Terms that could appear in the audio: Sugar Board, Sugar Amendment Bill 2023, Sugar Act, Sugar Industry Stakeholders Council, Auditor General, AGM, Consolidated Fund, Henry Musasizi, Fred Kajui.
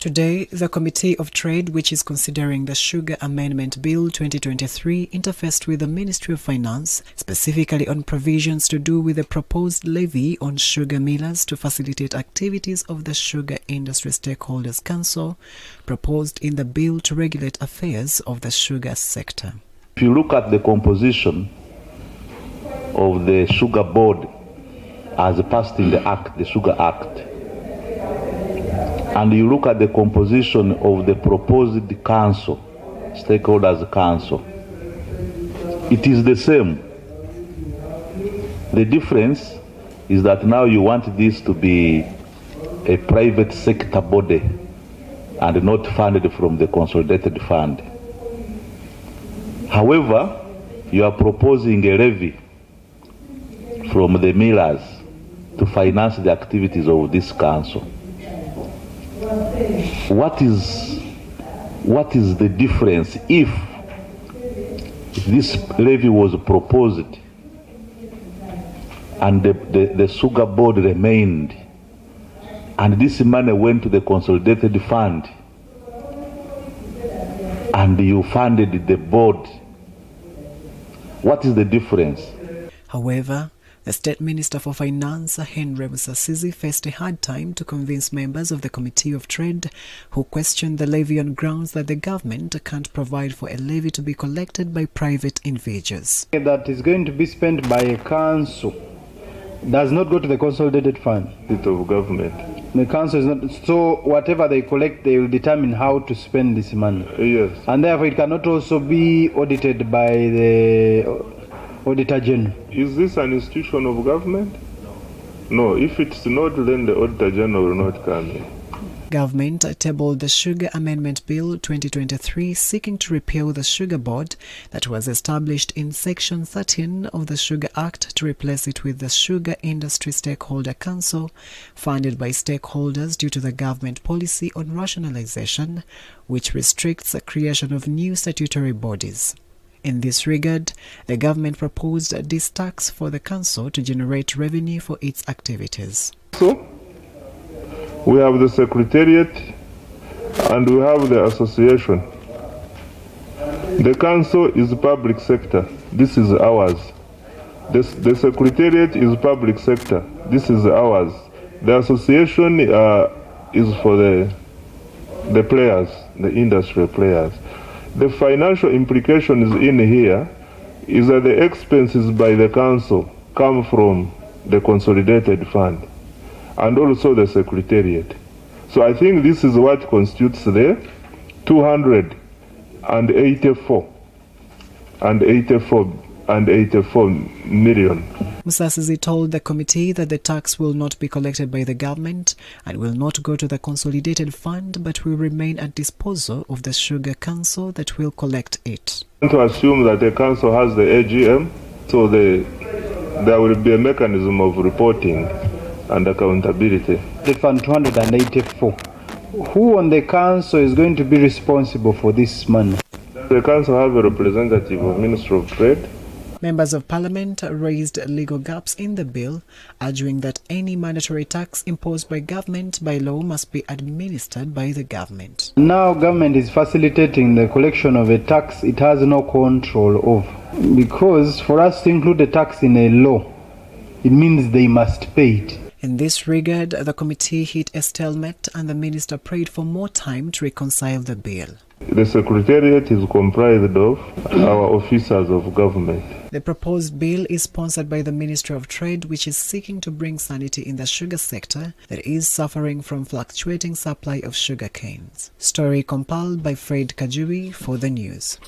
Today, the Committee of Trade, which is considering the Sugar Amendment Bill 2023, interfaced with the Ministry of Finance, specifically on provisions to do with the proposed levy on sugar millers to facilitate activities of the Sugar Industry Stakeholders Council, proposed in the bill to regulate affairs of the sugar sector. If you look at the composition of the Sugar Board as passed in the Act, the Sugar Act, and you look at the composition of the proposed council, stakeholders council, it is the same. The difference is that now you want this to be a private sector body and not funded from the Consolidated Fund. However, you are proposing a levy from the millers to finance the activities of this council. What is the difference? If this levy was proposed and the Sugar Board remained and this money went to the Consolidated Fund and you funded the board, what is the difference? However, the State Minister for Finance, Henry Musasizi, faced a hard time to convince members of the Committee of Trade who questioned the levy on grounds that the government can't provide for a levy to be collected by private individuals. That is going to be spent by a council does not go to the Consolidated Fund. It's of government. The council is not, so whatever they collect, they will determine how to spend this money. Yes. And therefore it cannot also be audited by the Auditor General. Is this an institution of government? No. If it's not, then the Auditor General will not come in. Government tabled the Sugar Amendment Bill 2023 seeking to repeal the Sugar Board that was established in Section 13 of the Sugar Act to replace it with the Sugar Industry Stakeholder Council, funded by stakeholders due to the government policy on rationalization, which restricts the creation of new statutory bodies. In this regard, the government proposed this tax for the council to generate revenue for its activities. So, we have the secretariat and we have the association. The council is public sector. This is ours. The secretariat is public sector. This is ours. The association is for the players, the industry players. The financial implication is in here is that the expenses by the council come from the Consolidated Fund and also the secretariat. So I think this is what constitutes the 284 million. Musasizi told the committee that the tax will not be collected by the government and will not go to the Consolidated Fund, but will remain at disposal of the Sugar Council that will collect it. I want to assume that the council has the AGM, so there will be a mechanism of reporting and accountability. The fund 284. Who on the council is going to be responsible for this money? The council have a representative of Ministry of Trade. Members of Parliament raised legal gaps in the bill, arguing that any mandatory tax imposed by government by law must be administered by the government. Now government is facilitating the collection of a tax it has no control over. Because for us to include a tax in a law, it means they must pay it. In this regard, the committee hit a stalemate and the minister prayed for more time to reconcile the bill. The secretariat is comprised of our officers of government. The proposed bill is sponsored by the Ministry of Trade, which is seeking to bring sanity in the sugar sector that is suffering from fluctuating supply of sugar canes. Story compiled by Fred Kajui for the news.